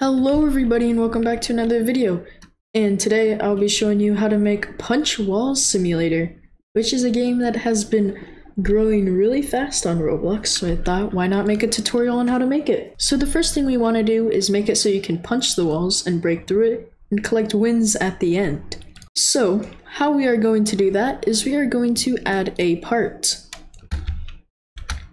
Hello everybody and welcome back to another video, and today I'll be showing you how to make Punch Wall Simulator, which is a game that has been growing really fast on Roblox, so I thought why not make a tutorial on how to make it. So the first thing we want to do is make it so you can punch the walls and break through it and collect wins at the end. So how we are going to do that is we are going to add a part.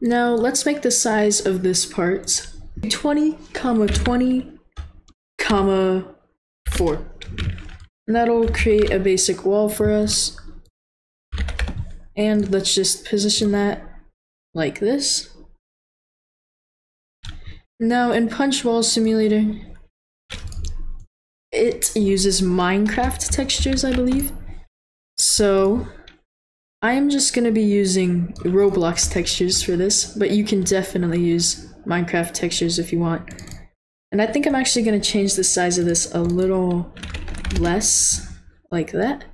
Now let's make the size of this part 20, 20, 4, and that'll create a basic wall for us. And let's just position that like this. Now in Punch Wall Simulator, it uses Minecraft textures, I believe, so I'm just going to be using Roblox textures for this, but you can definitely use Minecraft textures if you want. And I think I'm actually going to change the size of this a little less, like that.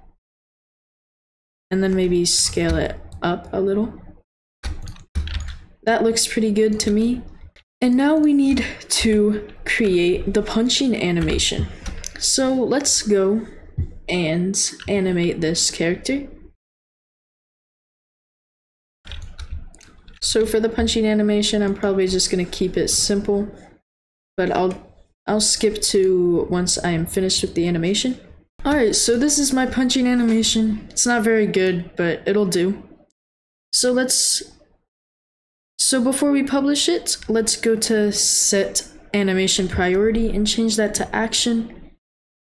And then maybe scale it up a little. That looks pretty good to me. And now we need to create the punching animation. So let's go and animate this character. So for the punching animation, I'm probably just going to keep it simple. But I'll skip to once I am finished with the animation. Alright, so this is my punching animation. It's not very good, but it'll do. So before we publish it, let's go to set animation priority and change that to action.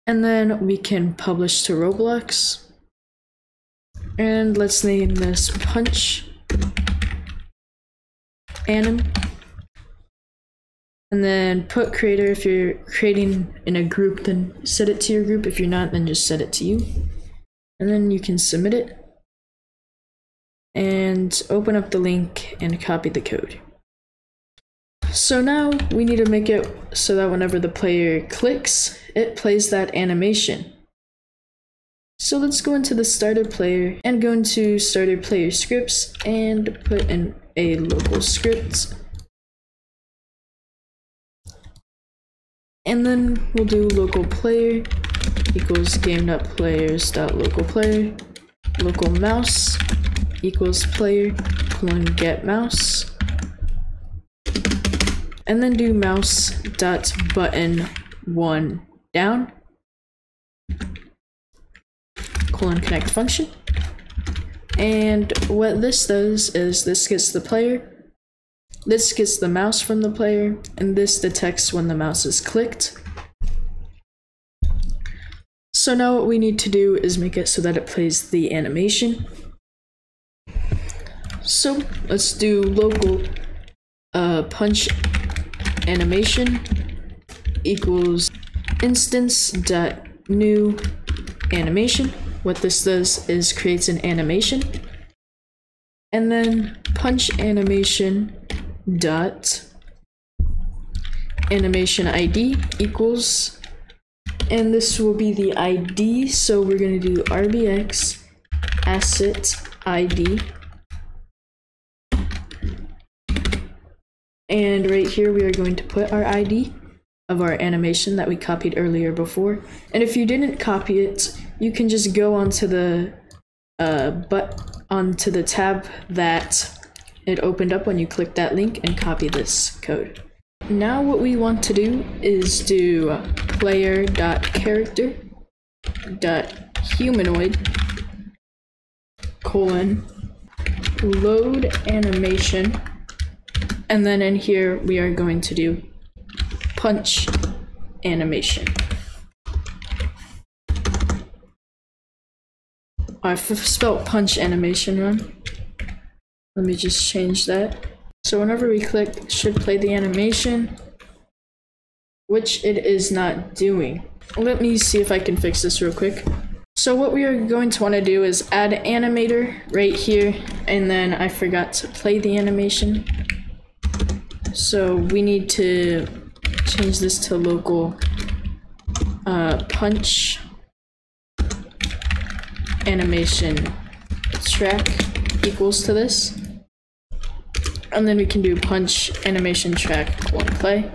And then we can publish to Roblox. And let's name this punch anim. And then put creator. If you're creating in a group, then set it to your group. If you're not, then just set it to you. And then you can submit it. And open up the link and copy the code. So now we need to make it so that whenever the player clicks, it plays that animation. So let's go into the starter player and go into starter player scripts and put in a local script. And then we'll do local player equals game.players.localPlayer, local mouse equals player colon get mouse, and then do mouse.button1 down colon connect function. And what this does is this gets the player, this gets the mouse from the player, and this detects when the mouse is clicked. So now what we need to do is make it so that it plays the animation. So let's do local punch animation equals instance.new animation. What this does is creates an animation. And then punch animation dot animation ID equals, and this will be the ID, so we're going to do RBX asset ID, and right here we are going to put our ID of our animation that we copied earlier before. And if you didn't copy it, you can just go onto the tab that it opened up when you click that link and copy this code. Now what we want to do is do player.character.humanoid : load animation, and then in here we are going to do punch animation. I spelled punch animation wrong. Let me just change that. So whenever we click, it should play the animation, which it is not doing. Let me see if I can fix this real quick. So what we are going to want to do is add animator right here, and then I forgot to play the animation. So we need to change this to local punch animation track equals to this. And then we can do punch animation track one play.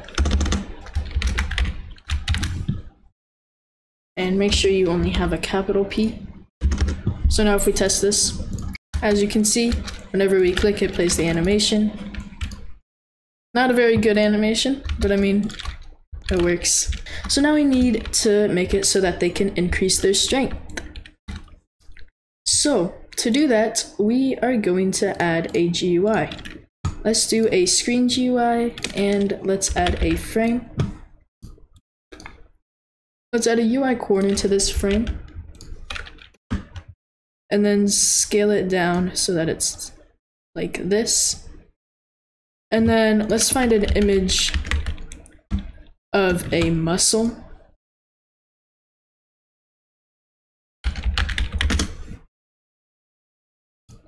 and make sure you only have a capital P. So now if we test this, as you can see, whenever we click it plays the animation. Not a very good animation, but I mean, it works. So now we need to make it so that they can increase their strength. So to do that, we are going to add a GUI. Let's do a screen GUI and let's add a frame. Let's add a UI corner to this frame and then scale it down so that it's like this. And then let's find an image of a muscle.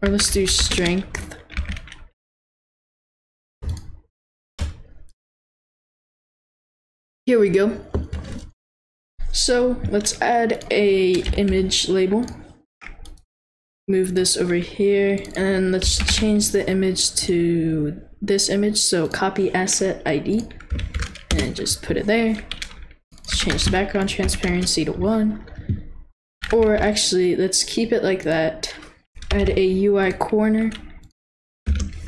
Or let's do strength. Here we go. So let's add a image label. Move this over here and let's change the image to this image. So copy asset ID and just put it there. Let's change the background transparency to 1. Or actually, let's keep it like that. Add a UI corner.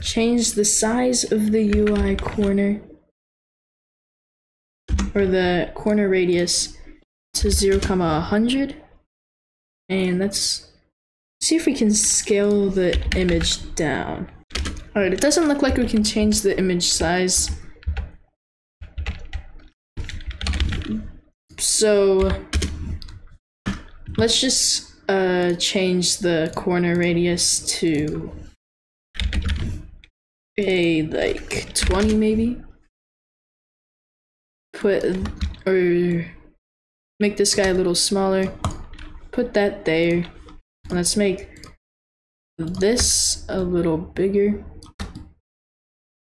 Change the size of the UI corner or the corner radius to 0,100. And let's see if we can scale the image down. Alright, it doesn't look like we can change the image size. So let's just change the corner radius to a like 20 maybe. Make this guy a little smaller. Put that there. And let's make this a little bigger.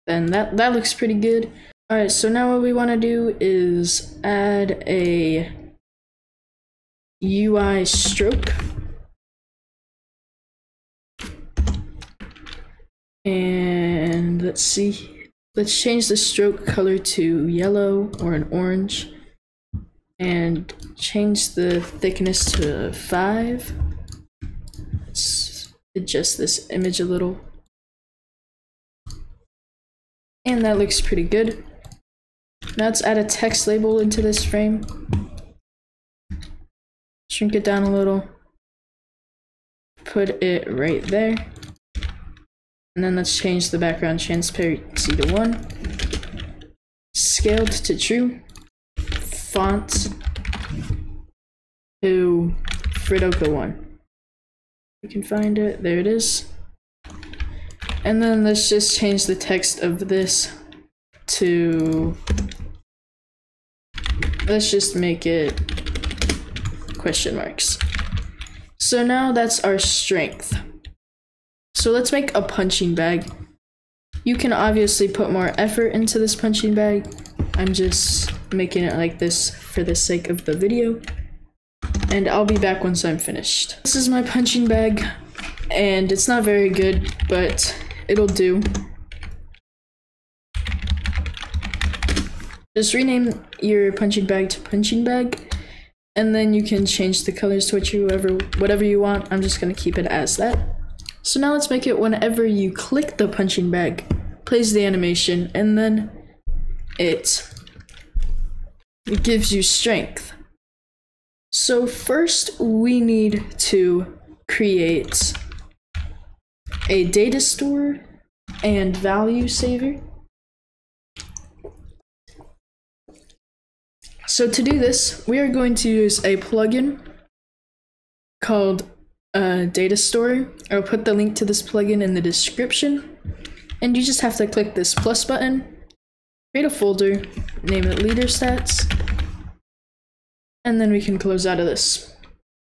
Then that looks pretty good. Alright, so now what we want to do is add a UI stroke and let's see, let's change the stroke color to yellow or an orange and change the thickness to 5. Let's adjust this image a little and that looks pretty good. Now let's add a text label into this frame. Shrink it down a little, put it right there, and then let's change the background transparency to 1, scaled to true, font to Fredoka 1. We can find it, there it is. And then let's just change the text of this to, let's just make it question marks. So now that's our strength. So let's make a punching bag. You can obviously put more effort into this punching bag. I'm just making it like this for the sake of the video. And I'll be back once I'm finished. This is my punching bag and it's not very good, but it'll do. Just rename your punching bag to punching bag. And then you can change the colors to whatever you want. I'm just going to keep it as that. So now let's make it whenever you click the punching bag, plays the animation, and then it gives you strength. So first we need to create a data store and value saver. So to do this, we are going to use a plugin called Datastore. I'll put the link to this plugin in the description. And you just have to click this plus button, create a folder, name it leader stats, and then we can close out of this.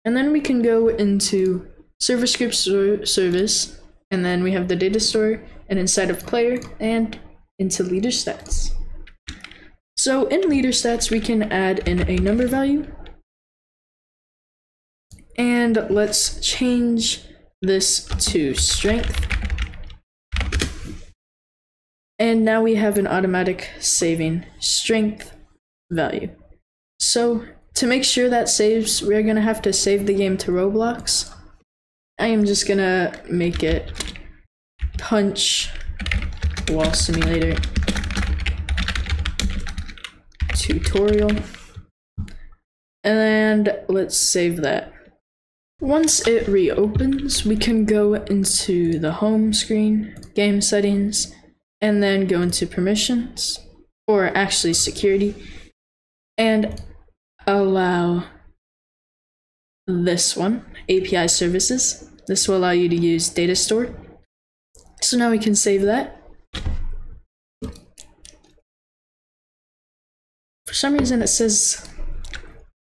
And then we can go into server scripts or service, and then we have the Datastore, and inside of player, and into leader stats. So in leader stats, we can add in a number value. And let's change this to strength. And now we have an automatic saving strength value. So To make sure that saves, we're gonna have to save the game to Roblox. I am just gonna make it Punch Wall Simulator tutorial. And let's save that. Once it reopens, we can go into the home screen, game settings, and then go into permissions, or actually security, and allow this one, API Services. This will allow you to use Datastore. So now we can save that. For some reason it says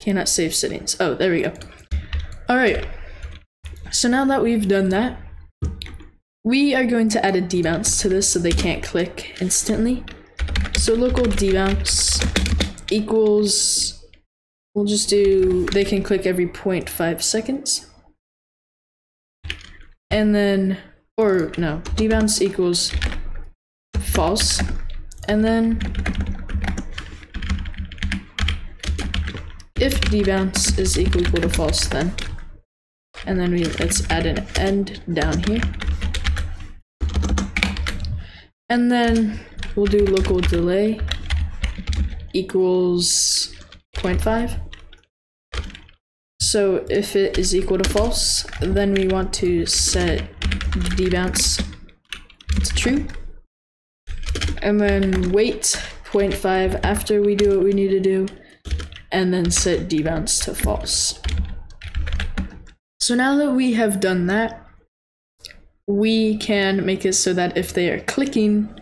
cannot save settings. Oh, there we go. Alright, so now that we've done that, we are going to add a debounce to this so they can't click instantly. So local debounce equals, we'll just do, they can click every 0.5 seconds. And then, or no, debounce equals false. And then, if debounce is equal to false, then. And then let's add an end down here. And then we'll do local delay equals 0.5. So if it is equal to false, then we want to set debounce to true. And then wait 0.5 after we do what we need to do. And then set debounce to false. So now that we have done that, we can make it so that if they are clicking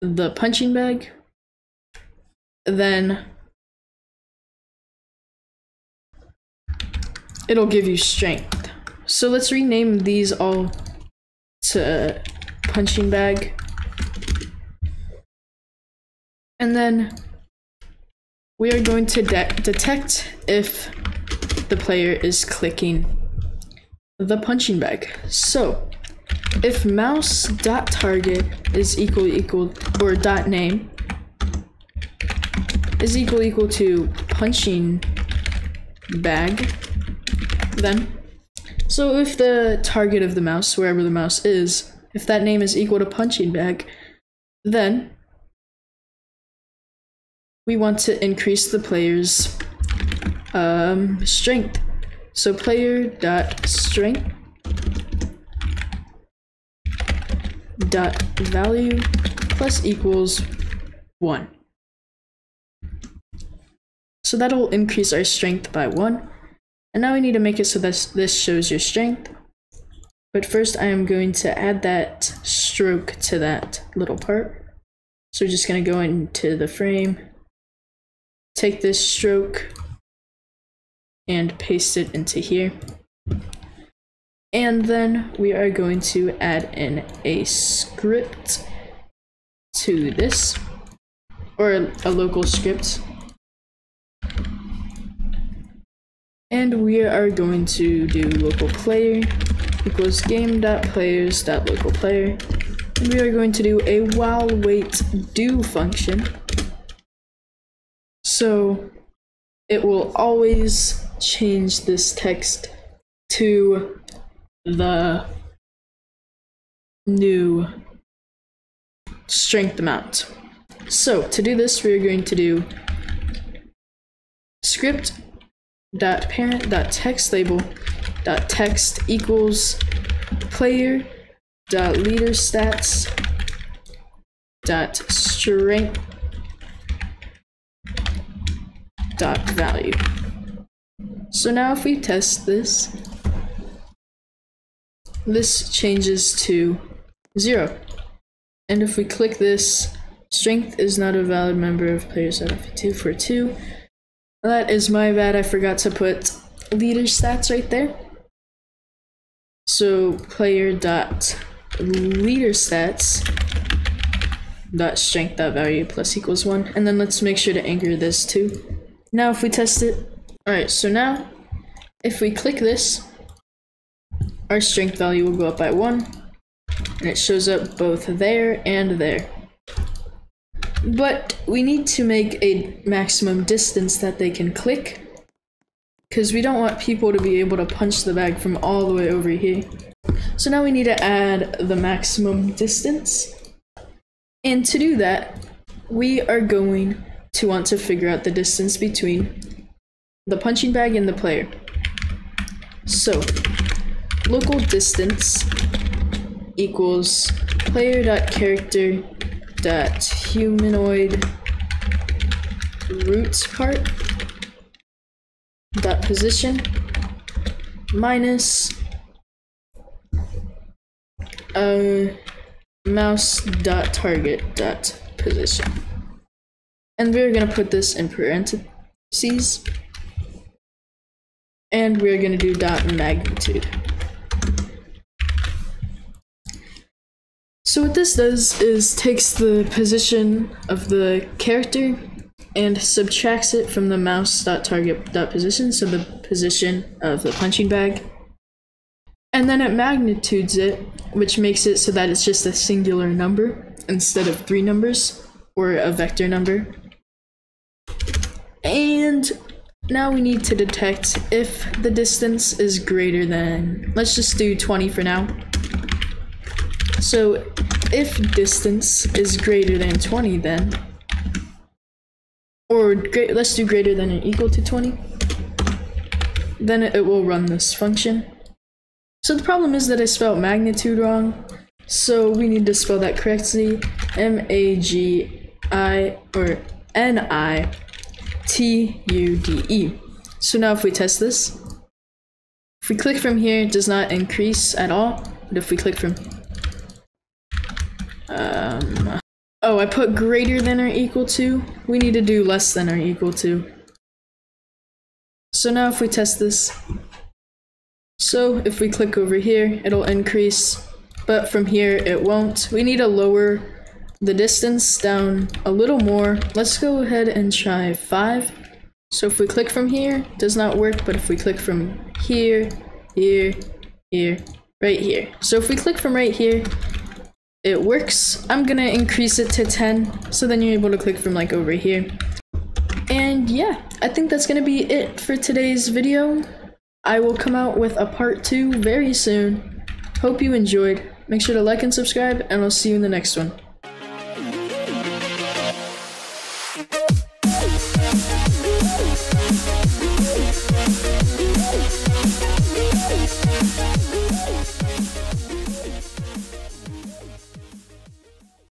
the punching bag, then it'll give you strength. So let's rename these all to punching bag. And then we are going to detect if the player is clicking the punching bag. So if mouse.target is equal or .name is equal to punching bag, then, so if the target of the mouse, wherever the mouse is, if that name is equal to punching bag, then we want to increase the player's strength. So player.strength dot value plus equals 1. So that'll increase our strength by 1. And now we need to make it so that this shows your strength. But first I am going to add that stroke to that little part. So we're just going to go into the frame, take this stroke, and paste it into here. And then we are going to add in a script to this, or a local script. And we are going to do local player equals game.players.local player. And we are going to do a while wait do function. So it will always change this text to the new strength amount. So to do this, we are going to do script.parent.textLabel.text equals player.leaderStats.strength dot value. So now if we test this, this changes to 0. And if we click this, strength is not a valid member of players out of 242. That is my bad, I forgot to put leader stats right there. So player dot leader stats dot strength dot value plus equals 1. And then let's make sure to anchor this too. Now if we test it, alright, so now if we click this, our strength value will go up by 1, and it shows up both there and there. But we need to make a maximum distance that they can click, because we don't want people to be able to punch the bag from all the way over here. So now we need to add the maximum distance. And to do that, we are going to want to figure out the distance between the punching bag and the player. So local distance equals player.character.humanoid root part dot position minus mouse.target.position. And we're going to put this in parentheses. And we're going to do dot magnitude. So what this does is takes the position of the character and subtracts it from the mouse.target.position, so the position of the punching bag. And then it magnitudes it, which makes it so that it's just a singular number instead of three numbers or a vector number. And now we need to detect if the distance is greater than, let's just do 20 for now. So if distance is greater than 20 then, or let's do greater than or equal to 20, then it will run this function. So the problem is that I spelled magnitude wrong, so we need to spell that correctly. M-A-G-I or N-I-T-U-D-E. So now if we test this, if we click from here, it does not increase at all. But if we click from, oh, I put greater than or equal to. We need to do less than or equal to. So now if we test this, so if we click over here, it'll increase, but from here it won't. We need to lower the distance down a little more. Let's go ahead and try 5. So if we click from here, it does not work, but if we click from here, here, right here. So if we click from right here, it works. I'm gonna increase it to 10, so then you're able to click from like over here. And yeah, I think that's gonna be it for today's video. I will come out with a part 2 very soon. Hope you enjoyed. Make sure to like and subscribe, and I'll see you in the next one.